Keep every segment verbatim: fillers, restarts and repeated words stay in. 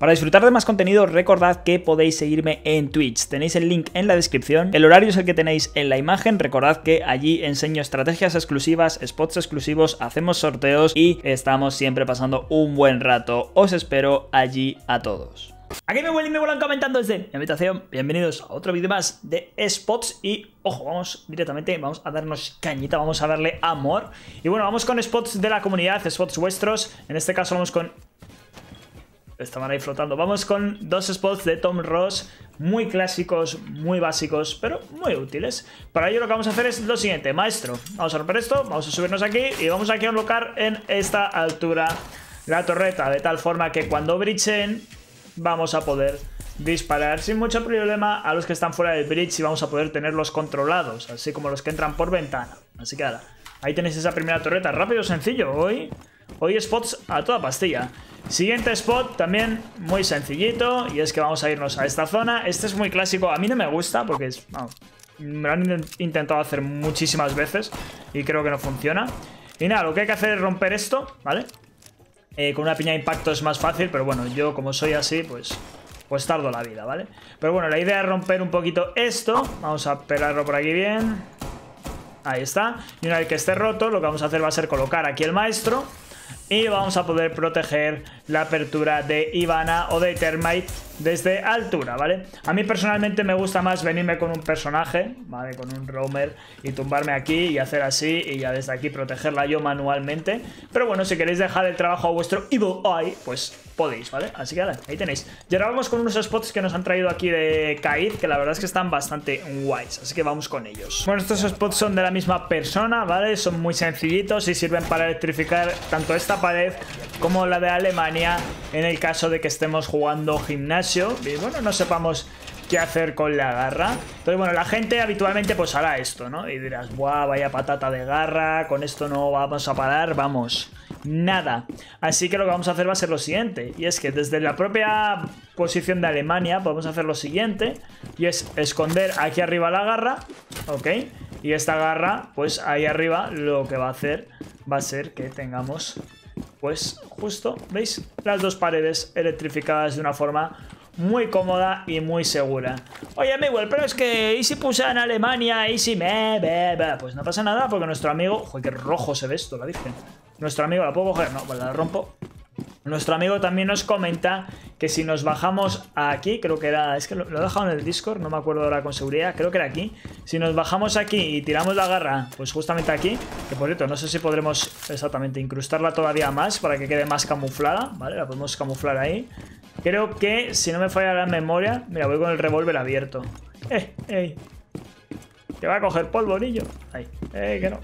Para disfrutar de más contenido, recordad que podéis seguirme en Twitch, tenéis el link en la descripción, el horario es el que tenéis en la imagen, recordad que allí enseño estrategias exclusivas, spots exclusivos, hacemos sorteos y estamos siempre pasando un buen rato, os espero allí a todos. Aquí me vuelan y me vuelan comentando desde mi habitación, bienvenidos a otro vídeo más de Spots y ojo, vamos directamente, vamos a darnos cañita, vamos a darle amor y bueno, vamos con Spots de la comunidad, Spots vuestros, en este caso vamos con... Estaban ahí flotando. Vamos con dos spots de Tom Ross, muy clásicos, muy básicos, pero muy útiles. Para ello lo que vamos a hacer es lo siguiente, maestro. Vamos a romper esto, vamos a subirnos aquí y vamos aquí a colocar en esta altura la torreta, de tal forma que cuando bridgen vamos a poder disparar sin mucho problema a los que están fuera del bridge y vamos a poder tenerlos controlados, así como los que entran por ventana. Así que ahora, ahí tenéis esa primera torreta, rápido, sencillo, hoy... Hoy spots a toda pastilla. Siguiente spot también muy sencillito y es que vamos a irnos a esta zona. Este es muy clásico, a mí no me gusta porque es, oh, me lo han intentado hacer muchísimas veces y creo que no funciona. Y nada, lo que hay que hacer es romper esto, ¿vale? Eh, con una piña de impacto es más fácil, pero bueno, yo como soy así, pues, pues tardo la vida, ¿vale? Pero bueno, la idea es romper un poquito esto. Vamos a pelarlo por aquí bien. Ahí está. Y una vez que esté roto, lo que vamos a hacer va a ser colocar aquí el maestro. Y vamos a poder proteger la apertura de Ivana o de Termite desde altura, ¿vale? A mí personalmente me gusta más venirme con un personaje, ¿vale? Con un roamer y tumbarme aquí y hacer así y ya desde aquí protegerla yo manualmente. Pero bueno, si queréis dejar el trabajo a vuestro Evil Eye, pues podéis, ¿vale? Así que ahí tenéis. Y ahora vamos con unos spots que nos han traído aquí de C A I D, que la verdad es que están bastante guays, así que vamos con ellos. Bueno, estos spots son de la misma persona, ¿vale? Son muy sencillitos y sirven para electrificar tanto esta pared como la de Alemania en el caso de que estemos jugando gimnasio y bueno, no sepamos qué hacer con la garra. Entonces bueno, la gente habitualmente pues hará esto, ¿no? Y dirás, guau, vaya patata de garra, con esto no vamos a parar, vamos, nada. Así que lo que vamos a hacer va a ser lo siguiente y es que desde la propia posición de Alemania podemos hacer lo siguiente y es esconder aquí arriba la garra, ¿ok? Y esta garra pues ahí arriba lo que va a hacer va a ser que tengamos... Pues justo, ¿veis? Las dos paredes electrificadas de una forma muy cómoda y muy segura. Oye, Miguel, pero es que ¿y si puse en Alemania? ¿Y si me...? Be, be? Pues no pasa nada porque nuestro amigo... Joder, qué rojo se ve esto, la virgen. Nuestro amigo, ¿la puedo coger? No, pues la rompo. Nuestro amigo también nos comenta que si nos bajamos aquí, creo que era... Es que lo, lo he dejado en el Discord, no me acuerdo ahora con seguridad, creo que era aquí. Si nos bajamos aquí y tiramos la garra, pues justamente aquí, que por cierto, no sé si podremos exactamente incrustarla todavía más para que quede más camuflada, ¿vale? La podemos camuflar ahí. Creo que, si no me falla la memoria, mira, voy con el revólver abierto. ¡Eh, eh! Que va a coger polvo, niño. Ahí, eh, que no.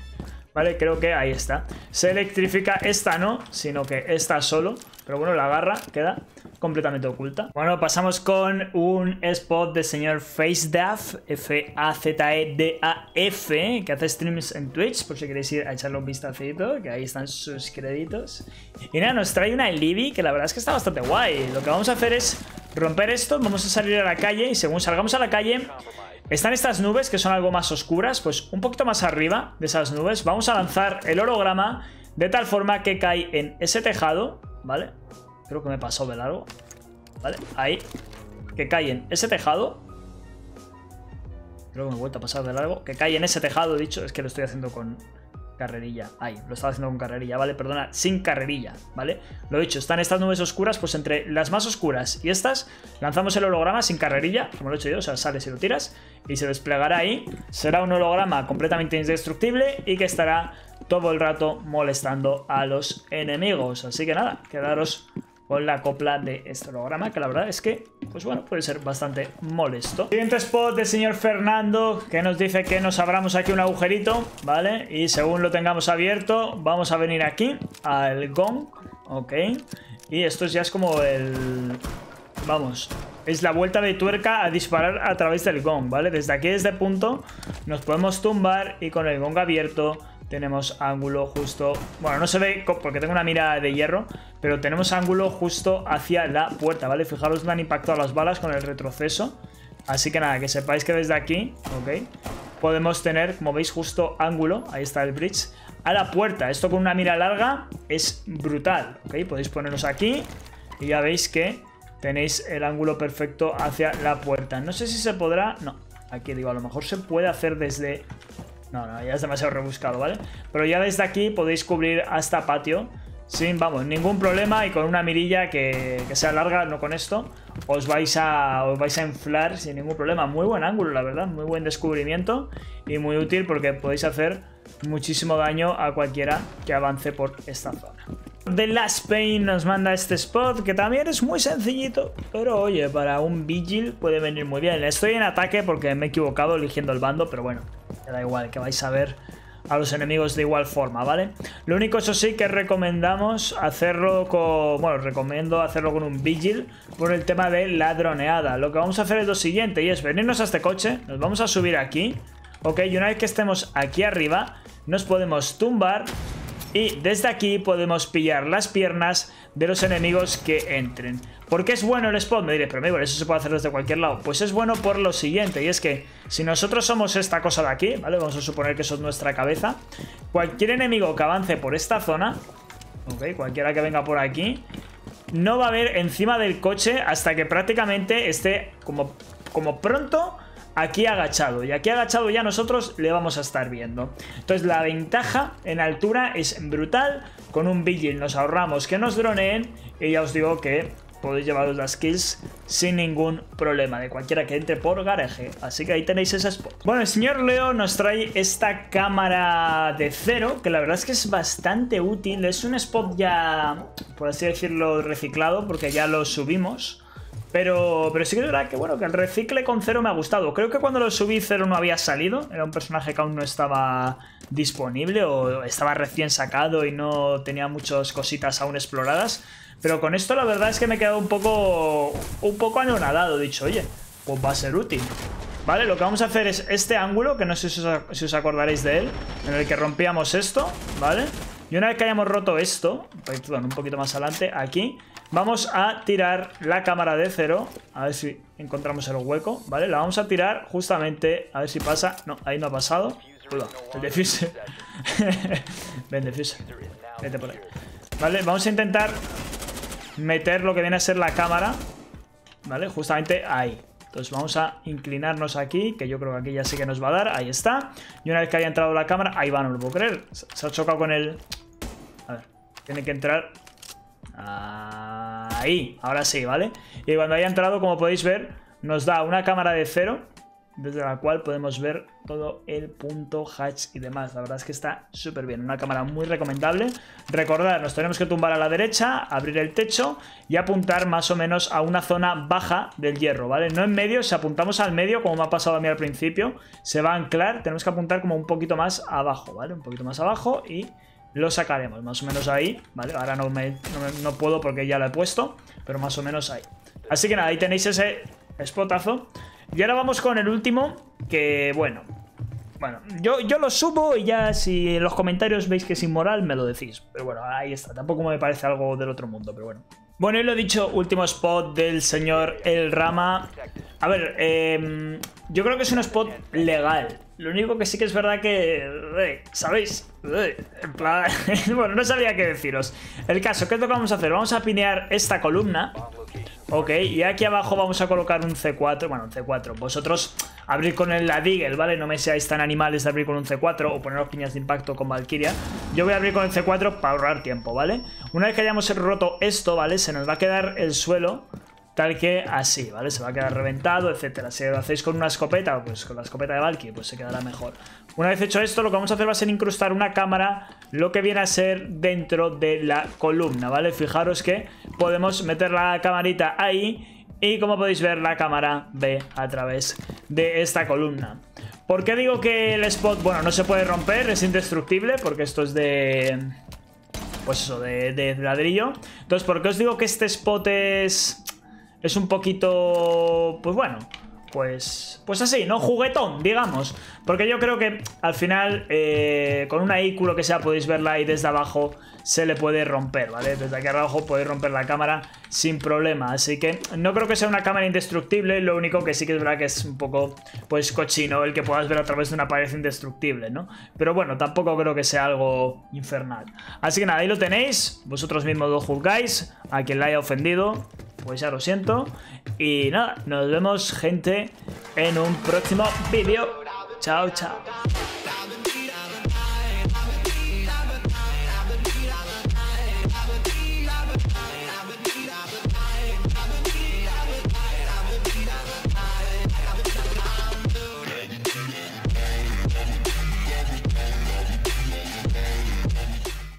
Vale, creo que ahí está. Se electrifica esta no, sino que esta solo. Pero bueno, la garra queda completamente oculta. Bueno, pasamos con un spot del señor FaceDaf, F A Z E D A F, que hace streams en Twitch, por si queréis ir a echarle un vistacito, que ahí están sus créditos. Y nada, nos trae una Libby que la verdad es que está bastante guay. Lo que vamos a hacer es romper esto, vamos a salir a la calle y según salgamos a la calle... Están estas nubes que son algo más oscuras, pues un poquito más arriba de esas nubes vamos a lanzar el holograma de tal forma que cae en ese tejado, ¿vale? Creo que me pasó de largo, ¿vale? Ahí, que cae en ese tejado. Creo que me he vuelto a pasar de largo, que cae en ese tejado, dicho, es que lo estoy haciendo con carrerilla. Ahí, lo estaba haciendo con carrerilla, ¿vale? Perdona, sin carrerilla, ¿vale? Lo dicho, están estas nubes oscuras, pues entre las más oscuras y estas, lanzamos el holograma sin carrerilla, como lo he hecho yo, o sea, sales y lo tiras, y se desplegará ahí. Será un holograma completamente indestructible y que estará todo el rato molestando a los enemigos. Así que nada, quedaros con la copla de este holograma, que la verdad es que, pues bueno, puede ser bastante molesto. Siguiente spot del señor Fernando, que nos dice que nos abramos aquí un agujerito, ¿vale? Y según lo tengamos abierto, vamos a venir aquí, al gong, ¿ok? Y esto ya es como el... Vamos, es la vuelta de tuerca a disparar a través del gong, ¿vale? Desde aquí, desde punto, nos podemos tumbar y con el gong abierto... Tenemos ángulo justo... Bueno, no se ve porque tengo una mira de hierro, pero tenemos ángulo justo hacia la puerta, ¿vale? Fijaros, me han impactado las balas con el retroceso. Así que nada, que sepáis que desde aquí, ¿ok? Podemos tener, como veis, justo ángulo, ahí está el bridge, a la puerta. Esto con una mira larga es brutal, ¿ok? Podéis poneros aquí y ya veis que tenéis el ángulo perfecto hacia la puerta. No sé si se podrá... No, aquí digo, a lo mejor se puede hacer desde... No, no, ya es demasiado rebuscado, ¿vale? Pero ya desde aquí podéis cubrir hasta patio sin, vamos, ningún problema, y con una mirilla que, que sea larga, no con esto, os vais a os vais a inflar sin ningún problema. Muy buen ángulo, la verdad, muy buen descubrimiento y muy útil porque podéis hacer muchísimo daño a cualquiera que avance por esta zona. The Last Pain nos manda este spot, que también es muy sencillito, pero oye, para un Vigil puede venir muy bien. Estoy en ataque porque me he equivocado eligiendo el bando, pero bueno, ya da igual, que vais a ver a los enemigos de igual forma, ¿vale? Lo único, eso sí, que recomendamos hacerlo con... Bueno, recomiendo hacerlo con un Vigil por el tema de ladroneada. Lo que vamos a hacer es lo siguiente, y es venirnos a este coche, nos vamos a subir aquí, ok, y una vez que estemos aquí arriba, nos podemos tumbar. Y desde aquí podemos pillar las piernas de los enemigos que entren. ¿Por qué es bueno el spot? Me diréis, pero amigo, eso se puede hacer desde cualquier lado. Pues es bueno por lo siguiente, y es que si nosotros somos esta cosa de aquí, ¿vale? Vamos a suponer que eso es nuestra cabeza. Cualquier enemigo que avance por esta zona, ok, cualquiera que venga por aquí, no va a ver encima del coche hasta que prácticamente esté como, como pronto... aquí agachado, y aquí agachado ya nosotros le vamos a estar viendo. Entonces la ventaja en altura es brutal. Con un Vigil nos ahorramos que nos droneen, y ya os digo que podéis llevaros las kills sin ningún problema de cualquiera que entre por garaje. Así que ahí tenéis ese spot. Bueno, el señor Leo nos trae esta cámara de cero, que la verdad es que es bastante útil. Es un spot ya, por así decirlo, reciclado, porque ya lo subimos. Pero, pero sí que es verdad que, bueno, que el recicle con cero me ha gustado. Creo que cuando lo subí cero no había salido. Era un personaje que aún no estaba disponible, o estaba recién sacado y no tenía muchas cositas aún exploradas. Pero con esto la verdad es que me he quedado un poco, un poco anonadado. He dicho, oye, pues va a ser útil. Vale, lo que vamos a hacer es este ángulo, que no sé si os, si os acordaréis de él, en el que rompíamos esto, ¿vale? Y una vez que hayamos roto esto, perdón, un poquito más adelante, aquí... Vamos a tirar la cámara de cero, a ver si encontramos el hueco, ¿vale? La vamos a tirar justamente, a ver si pasa. No, ahí no ha pasado. Cuidado, el diffuser. Ven, diffuser, vete por ahí. Vale, vamos a intentar meter lo que viene a ser la cámara, ¿vale? Justamente ahí. Entonces vamos a inclinarnos aquí, que yo creo que aquí ya sí que nos va a dar. Ahí está. Y una vez que haya entrado la cámara, ahí va, no lo puedo creer. Se ha chocado con el... A ver, tiene que entrar... Ahí, ahora sí, ¿vale? Y cuando haya entrado, como podéis ver, nos da una cámara de cero, desde la cual podemos ver todo el punto, hatch y demás. La verdad es que está súper bien, una cámara muy recomendable. Recordad, nos tenemos que tumbar a la derecha, abrir el techo y apuntar más o menos a una zona baja del hierro, ¿vale? No en medio. Si apuntamos al medio, como me ha pasado a mí al principio, se va a anclar. Tenemos que apuntar como un poquito más abajo, ¿vale? Un poquito más abajo y... lo sacaremos más o menos ahí, ¿vale? Ahora no, me, no, no puedo porque ya lo he puesto, pero más o menos ahí. Así que nada, ahí tenéis ese spotazo. Y ahora vamos con el último, que bueno... Bueno, yo, yo lo subo y ya si en los comentarios veis que es inmoral, me lo decís. Pero bueno, ahí está. Tampoco me parece algo del otro mundo, pero bueno. Bueno, y lo dicho, último spot del señor El Rama. A ver, eh, yo creo que es un spot legal. Lo único que sí que es verdad que... ¿Sabéis? En plan... Bueno, no sabía qué deciros. El caso, ¿qué es lo que vamos a hacer? Vamos a pinear esta columna. Ok, y aquí abajo vamos a colocar un C cuatro. Bueno, un C cuatro. Vosotros abrir con el la Deagle, ¿vale? No me seáis tan animales de abrir con un C cuatro o poneros piñas de impacto con Valkyria. Yo voy a abrir con el C cuatro para ahorrar tiempo, ¿vale? Una vez que hayamos roto esto, ¿vale? Se nos va a quedar el suelo... tal que así, ¿vale? Se va a quedar reventado, etcétera. Si lo hacéis con una escopeta, pues con la escopeta de Valkyrie, pues se quedará mejor. Una vez hecho esto, lo que vamos a hacer va a ser incrustar una cámara, lo que viene a ser dentro de la columna, ¿vale? Fijaros que podemos meter la camarita ahí y, como podéis ver, la cámara ve a través de esta columna. ¿Por qué digo que el spot, bueno, no se puede romper, es indestructible? Porque esto es de... pues eso, de, de ladrillo. Entonces, ¿por qué os digo que este spot es... es un poquito... pues bueno, pues pues así, ¿no? Juguetón, digamos. Porque yo creo que al final, eh, con un vehículo que sea, podéis verla ahí desde abajo, se le puede romper, ¿vale? Desde aquí abajo podéis romper la cámara sin problema. Así que no creo que sea una cámara indestructible. Lo único que sí que es verdad que es un poco, pues, cochino el que puedas ver a través de una pared indestructible, ¿no? Pero bueno, tampoco creo que sea algo infernal. Así que nada, ahí lo tenéis. Vosotros mismos lo juzgáis, a quien la haya ofendido. pues ya lo siento. Y nada, nos vemos, gente, en un próximo vídeo. Chao, chao.